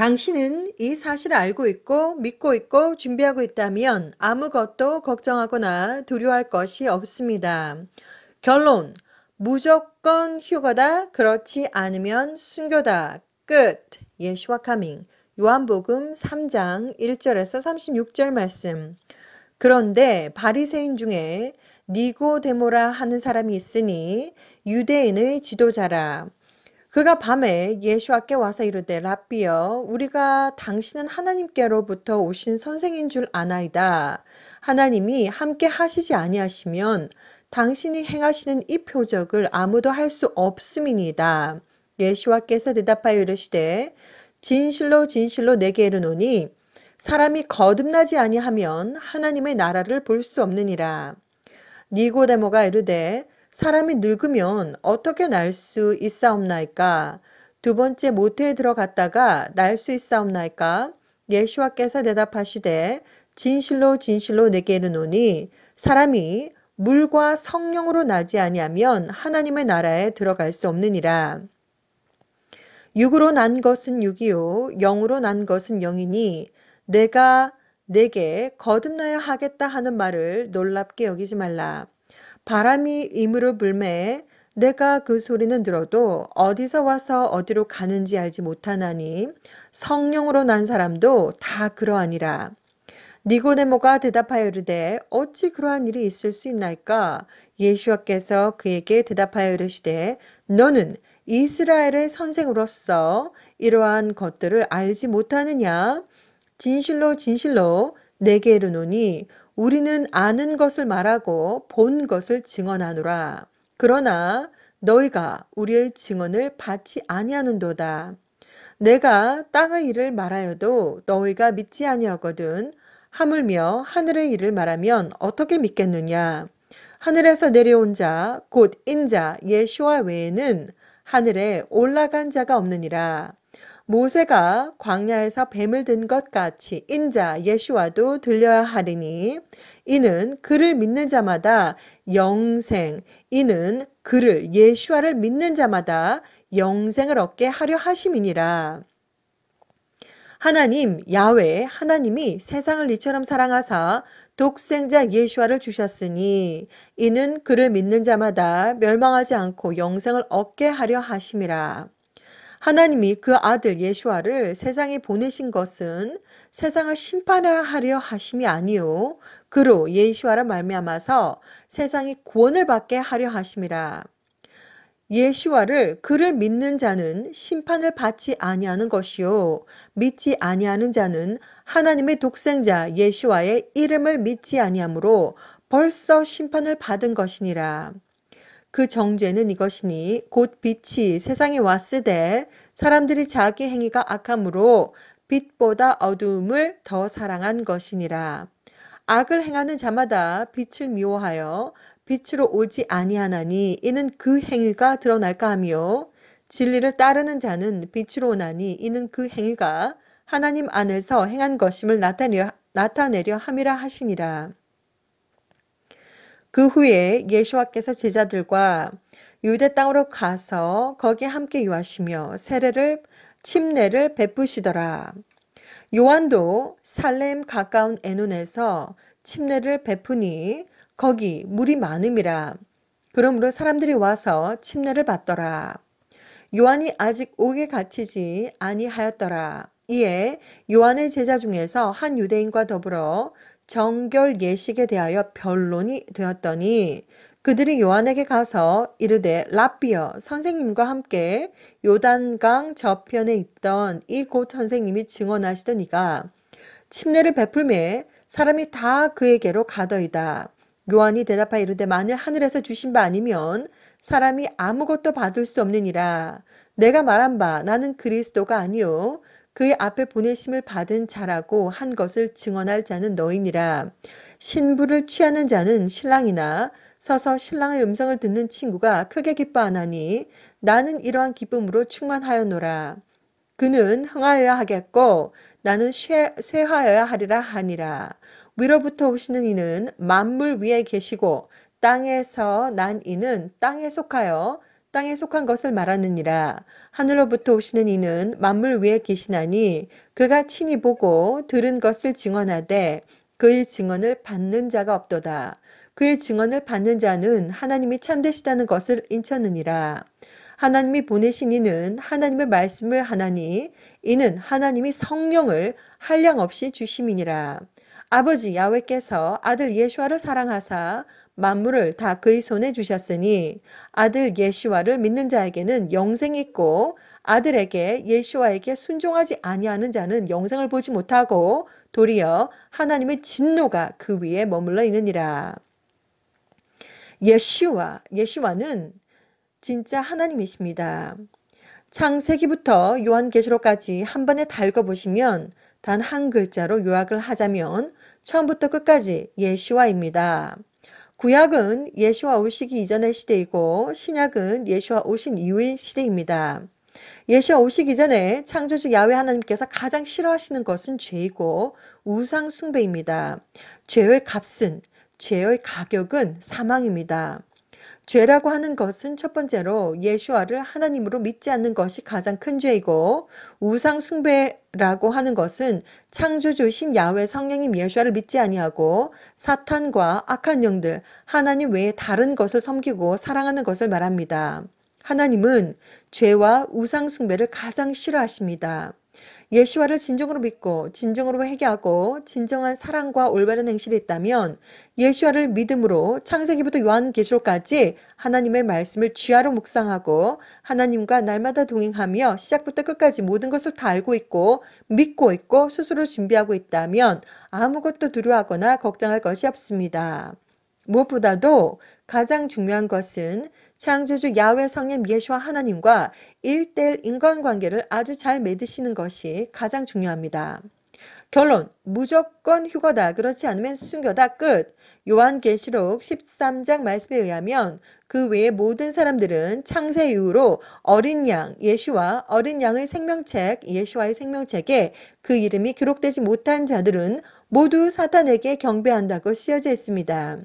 당신은 이 사실을 알고 있고 믿고 있고 준비하고 있다면 아무것도 걱정하거나 두려워할 것이 없습니다. 결론, 무조건 휴거다. 그렇지 않으면 순교다. 끝. 예슈아 카밍. 요한복음 3장 1절에서 36절 말씀. 그런데 바리새인 중에 니고데모라 하는 사람이 있으니 유대인의 지도자라. 그가 밤에 예수께 와서 이르되 랍비여, 우리가 당신은 하나님께로부터 오신 선생인 줄 아나이다. 하나님이 함께 하시지 아니하시면 당신이 행하시는 이 표적을 아무도 할 수 없음이니이다. 예수께서 대답하여 이르시되 진실로 진실로 내게 이르노니 사람이 거듭나지 아니하면 하나님의 나라를 볼 수 없느니라. 니고데모가 이르되 사람이 늙으면 어떻게 날 수 있사옵나이까? 두 번째 모태에 들어갔다가 날 수 있사옵나이까? 예슈아께서 대답하시되 진실로 진실로 내게 이르노니 사람이 물과 성령으로 나지 아니하면 하나님의 나라에 들어갈 수 없느니라. 육으로 난 것은 육이요 영으로 난 것은 영이니 내가 내게 거듭나야 하겠다 하는 말을 놀랍게 여기지 말라. 바람이 임으로 불매 내가 그 소리는 들어도 어디서 와서 어디로 가는지 알지 못하나니 성령으로 난 사람도 다 그러하니라. 니고데모가 대답하여 이르되 어찌 그러한 일이 있을 수 있나이까? 예수께서 그에게 대답하여 이르시되 너는 이스라엘의 선생으로서 이러한 것들을 알지 못하느냐? 진실로 진실로 내게 이르노니 우리는 아는 것을 말하고 본 것을 증언하노라. 그러나 너희가 우리의 증언을 받지 아니하는도다. 내가 땅의 일을 말하여도 너희가 믿지 아니하거든 하물며 하늘의 일을 말하면 어떻게 믿겠느냐. 하늘에서 내려온 자 곧 인자 예슈아 외에는 하늘에 올라간 자가 없느니라. 모세가 광야에서 뱀을 든 것 같이 인자 예슈아도 들려야 하리니 이는 그를 믿는 자마다 영생, 이는 그를 예슈아를 믿는 자마다 영생을 얻게 하려 하심이니라. 하나님 야훼 하나님이 세상을 이처럼 사랑하사 독생자 예슈아를 주셨으니 이는 그를 믿는 자마다 멸망하지 않고 영생을 얻게 하려 하심이라. 하나님이 그 아들 예슈아를 세상에 보내신 것은 세상을 심판하려 하심이 아니요 그로 예슈아를 말미암아서 세상이 구원을 받게 하려 하심이라. 예슈아를 그를 믿는 자는 심판을 받지 아니하는 것이요 믿지 아니하는 자는 하나님의 독생자 예슈아의 이름을 믿지 아니하므로 벌써 심판을 받은 것이니라. 그 정죄는 이것이니 곧 빛이 세상에 왔으되 사람들이 자기 행위가 악함으로 빛보다 어두움을 더 사랑한 것이니라. 악을 행하는 자마다 빛을 미워하여 빛으로 오지 아니하나니 이는 그 행위가 드러날까 하며 진리를 따르는 자는 빛으로 오나니 이는 그 행위가 하나님 안에서 행한 것임을 나타내려 함이라 하시니라. 그 후에 예수께서 제자들과 유대 땅으로 가서 거기 함께 유하시며 세례를 침례를 베푸시더라. 요한도 살렘 가까운 에논에서 침례를 베푸니 거기 물이 많음이라. 그러므로 사람들이 와서 침례를 받더라. 요한이 아직 옥에 갇히지 아니하였더라. 이에 요한의 제자 중에서 한 유대인과 더불어 정결 예식에 대하여 변론이 되었더니 그들이 요한에게 가서 이르되 랍비여, 선생님과 함께 요단강 저편에 있던 이곳 선생님이 증언하시던 이가 침례를 베풀매 사람이 다 그에게로 가더이다. 요한이 대답하여 이르되 만일 하늘에서 주신 바 아니면 사람이 아무것도 받을 수 없느니라. 내가 말한 바 나는 그리스도가 아니요 그의 앞에 보내심을 받은 자라고 한 것을 증언할 자는 너희니라. 신부를 취하는 자는 신랑이나 서서 신랑의 음성을 듣는 친구가 크게 기뻐하나니 나는 이러한 기쁨으로 충만하였노라. 그는 흥하여야 하겠고 나는 쇠하여야 하리라 하니라. 위로부터 오시는 이는 만물 위에 계시고 땅에서 난 이는 땅에 속하여 땅에 속한 것을 말하느니라. 하늘로부터 오시는 이는 만물 위에 계시나니 그가 친히 보고 들은 것을 증언하되 그의 증언을 받는 자가 없도다. 그의 증언을 받는 자는 하나님이 참되시다는 것을 인쳤느니라. 하나님이 보내신 이는 하나님의 말씀을 하나니 이는 하나님이 성령을 한량 없이 주심이니라. 아버지 야훼께서 아들 예슈아를 사랑하사 만물을 다 그의 손에 주셨으니 아들 예슈아를 믿는 자에게는 영생이 있고 아들에게 예슈아에게 순종하지 아니하는 자는 영생을 보지 못하고 도리어 하나님의 진노가 그 위에 머물러 있느니라. 예슈아는 진짜 하나님이십니다. 창세기부터 요한계시록까지 한 번에 다 읽어보시면 단 한 글자로 요약을 하자면 처음부터 끝까지 예슈아입니다. 구약은 예슈아 오시기 이전의 시대이고 신약은 예슈아 오신 이후의 시대입니다. 예슈아 오시기 전에 창조주 야훼 하나님께서 가장 싫어하시는 것은 죄이고 우상 숭배입니다. 죄의 값은, 죄의 가격은 사망입니다. 죄라고 하는 것은 첫 번째로 예슈아를 하나님으로 믿지 않는 것이 가장 큰 죄이고 우상 숭배라고 하는 것은 창조주신 야훼 성령님 예슈아를 믿지 아니하고 사탄과 악한 영들 하나님 외에 다른 것을 섬기고 사랑하는 것을 말합니다. 하나님은 죄와 우상 숭배를 가장 싫어하십니다. 예슈아를 진정으로 믿고 진정으로 회개하고 진정한 사랑과 올바른 행실이 있다면 예슈아를 믿음으로 창세기부터 요한계시록까지 하나님의 말씀을 쥐하로 묵상하고 하나님과 날마다 동행하며 시작부터 끝까지 모든 것을 다 알고 있고 믿고 있고 스스로 준비하고 있다면 아무것도 두려워하거나 걱정할 것이 없습니다. 무엇보다도 가장 중요한 것은 창조주 야훼 성령 예슈아 하나님과 1:1 인간관계를 아주 잘 맺으시는 것이 가장 중요합니다. 결론, 무조건 휴거다. 그렇지 않으면 순교다. 끝. 요한계시록 13장 말씀에 의하면 그 외의 모든 사람들은 창세 이후로 어린 양 예슈아, 어린 양의 생명책 예슈아의 생명책에 그 이름이 기록되지 못한 자들은 모두 사탄에게 경배한다고 쓰여져 있습니다.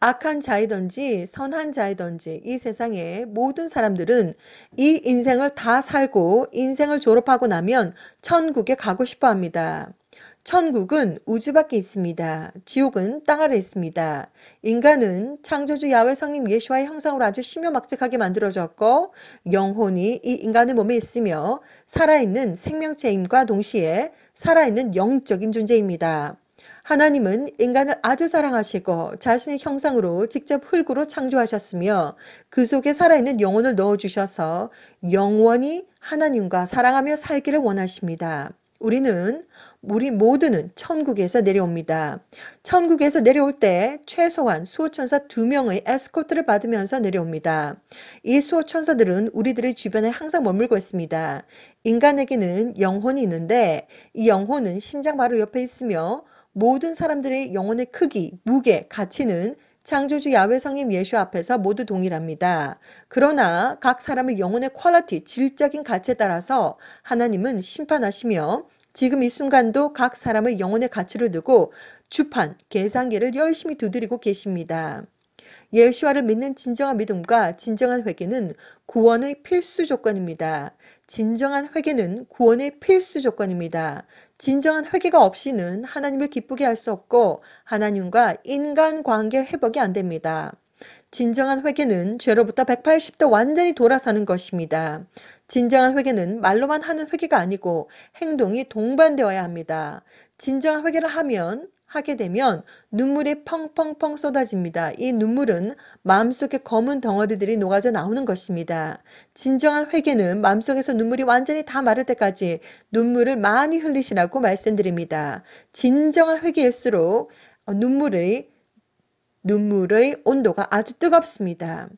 악한 자이든지 선한 자이든지 이 세상의 모든 사람들은 이 인생을 다 살고 인생을 졸업하고 나면 천국에 가고 싶어 합니다. 천국은 우주 밖에 있습니다. 지옥은 땅 아래 있습니다. 인간은 창조주 야훼 성님 예슈아의 형상으로 아주 심요막측하게 만들어졌고 영혼이 이 인간의 몸에 있으며 살아있는 생명체임과 동시에 살아있는 영적인 존재입니다. 하나님은 인간을 아주 사랑하시고 자신의 형상으로 직접 흙으로 창조하셨으며 그 속에 살아있는 영혼을 넣어주셔서 영원히 하나님과 사랑하며 살기를 원하십니다. 우리 모두는 천국에서 내려옵니다. 천국에서 내려올 때 최소한 수호천사 2명의 에스코트를 받으면서 내려옵니다. 이 수호천사들은 우리들의 주변에 항상 머물고 있습니다. 인간에게는 영혼이 있는데 이 영혼은 심장 바로 옆에 있으며 모든 사람들의 영혼의 크기, 무게, 가치는 창조주 야훼 성님 예슈아 앞에서 모두 동일합니다. 그러나 각 사람의 영혼의 퀄리티, 질적인 가치에 따라서 하나님은 심판하시며 지금 이 순간도 각 사람의 영혼의 가치를 두고 주판, 계산기를 열심히 두드리고 계십니다. 예슈아를 믿는 진정한 믿음과 진정한 회개는 구원의 필수 조건입니다. 진정한 회개는 구원의 필수 조건입니다. 진정한 회개가 없이는 하나님을 기쁘게 할 수 없고 하나님과 인간관계 회복이 안됩니다. 진정한 회개는 죄로부터 180도 완전히 돌아서는 것입니다. 진정한 회개는 말로만 하는 회개가 아니고 행동이 동반되어야 합니다. 진정한 회개를 하게 되면 눈물이 펑펑펑 쏟아집니다. 이 눈물은 마음속의 검은 덩어리들이 녹아져 나오는 것입니다. 진정한 회개는 마음속에서 눈물이 완전히 다 마를 때까지 눈물을 많이 흘리시라고 말씀드립니다. 진정한 회개일수록 눈물의 온도가 아주 뜨겁습니다.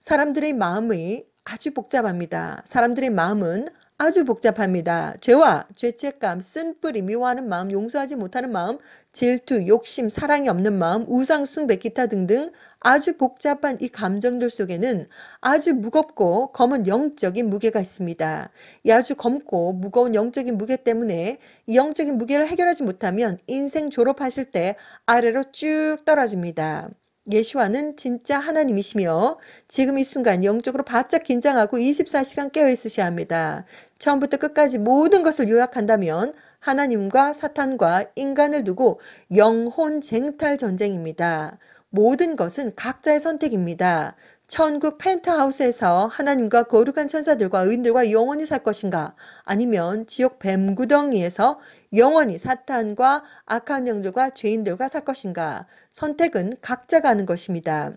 사람들의 마음이 아주 복잡합니다. 사람들의 마음은 아주 복잡합니다. 죄와 죄책감, 쓴뿌리, 미워하는 마음, 용서하지 못하는 마음, 질투, 욕심, 사랑이 없는 마음, 우상, 숭배, 기타 등등 아주 복잡한 이 감정들 속에는 아주 무겁고 검은 영적인 무게가 있습니다. 이 아주 검고 무거운 영적인 무게 때문에 이 영적인 무게를 해결하지 못하면 인생 졸업하실 때 아래로 쭉 떨어집니다. 예슈아는 진짜 하나님이시며 지금 이 순간 영적으로 바짝 긴장하고 24시간 깨어있으셔야 합니다. 처음부터 끝까지 모든 것을 요약한다면 하나님과 사탄과 인간을 두고 영혼 쟁탈 전쟁입니다. 모든 것은 각자의 선택입니다. 천국 펜트하우스에서 하나님과 거룩한 천사들과 의인들과 영원히 살 것인가? 아니면 지옥 뱀구덩이에서 영원히 사탄과 악한 영들과 죄인들과 살 것인가? 선택은 각자가 하는 것입니다.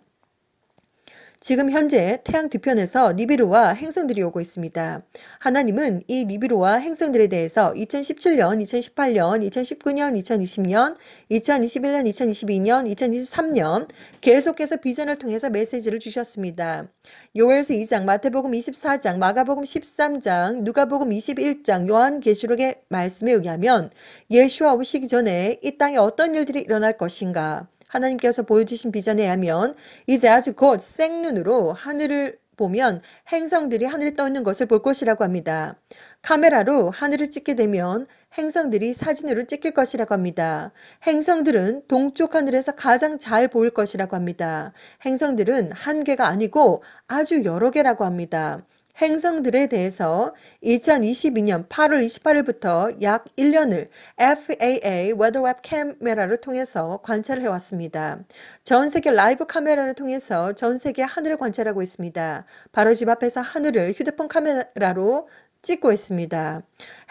지금 현재 태양 뒤편에서 니비루와 행성들이 오고 있습니다. 하나님은 이 니비루와 행성들에 대해서 2017년, 2018년, 2019년, 2020년, 2021년, 2022년, 2023년 계속해서 비전을 통해서 메시지를 주셨습니다. 요엘서 2장, 마태복음 24장, 마가복음 13장, 누가복음 21장, 요한계시록의 말씀에 의하면 예슈아 오시기 전에 이 땅에 어떤 일들이 일어날 것인가? 하나님께서 보여주신 비전에 의하면 이제 아주 곧 생눈으로 하늘을 보면 행성들이 하늘에 떠 있는 것을 볼 것이라고 합니다. 카메라로 하늘을 찍게 되면 행성들이 사진으로 찍힐 것이라고 합니다. 행성들은 동쪽 하늘에서 가장 잘 보일 것이라고 합니다. 행성들은 한 개가 아니고 아주 여러 개라고 합니다. 행성들에 대해서 2022년 8월 28일부터 약 1년을 FAA 웨더웹 카메라를 통해서 관찰을 해왔습니다. 전 세계 라이브 카메라를 통해서 전 세계 하늘을 관찰하고 있습니다. 바로 집 앞에서 하늘을 휴대폰 카메라로 찍고 있습니다.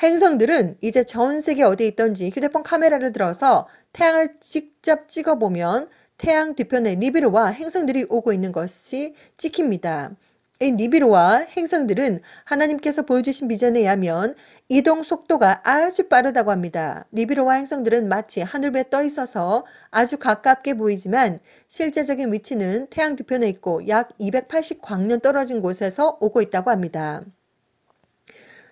행성들은 이제 전 세계 어디에 있던지 휴대폰 카메라를 들어서 태양을 직접 찍어보면 태양 뒤편에 니비루와 행성들이 오고 있는 것이 찍힙니다. 이 니비루와 행성들은 하나님께서 보여주신 비전에 의하면 이동 속도가 아주 빠르다고 합니다. 니비루와 행성들은 마치 하늘 위에 떠 있어서 아주 가깝게 보이지만 실제적인 위치는 태양 뒤편에 있고 약 280광년 떨어진 곳에서 오고 있다고 합니다.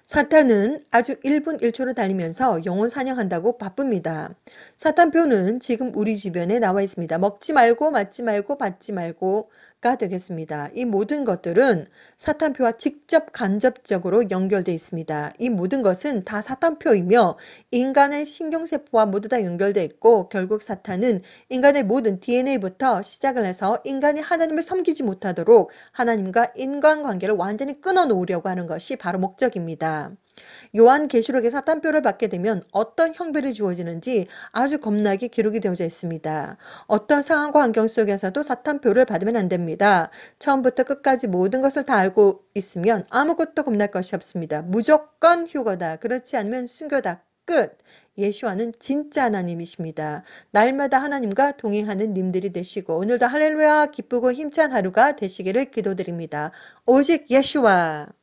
사탄은 아주 1분 1초로 달리면서 영혼 사냥한다고 바쁩니다. 사탄표는 지금 우리 주변에 나와 있습니다. 먹지 말고, 맞지 말고, 받지 말고가 되겠습니다. 이 모든 것들은 사탄표와 직접 간접적으로 연결되어 있습니다. 이 모든 것은 다 사탄표이며 인간의 신경세포와 모두 다 연결되어 있고 결국 사탄은 인간의 모든 DNA부터 시작을 해서 인간이 하나님을 섬기지 못하도록 하나님과 인간관계를 완전히 끊어놓으려고 하는 것이 바로 목적입니다. 요한계시록의 사탄표를 받게 되면 어떤 형벌이 주어지는지 아주 겁나게 기록이 되어져 있습니다. 어떤 상황과 환경 속에서도 사탄표를 받으면 안됩니다. 처음부터 끝까지 모든 것을 다 알고 있으면 아무것도 겁날 것이 없습니다. 무조건 휴거다. 그렇지 않으면 순교다. 끝. 예슈아는 진짜 하나님이십니다. 날마다 하나님과 동행하는 님들이 되시고 오늘도 할렐루야 기쁘고 힘찬 하루가 되시기를 기도드립니다. 오직 예슈아.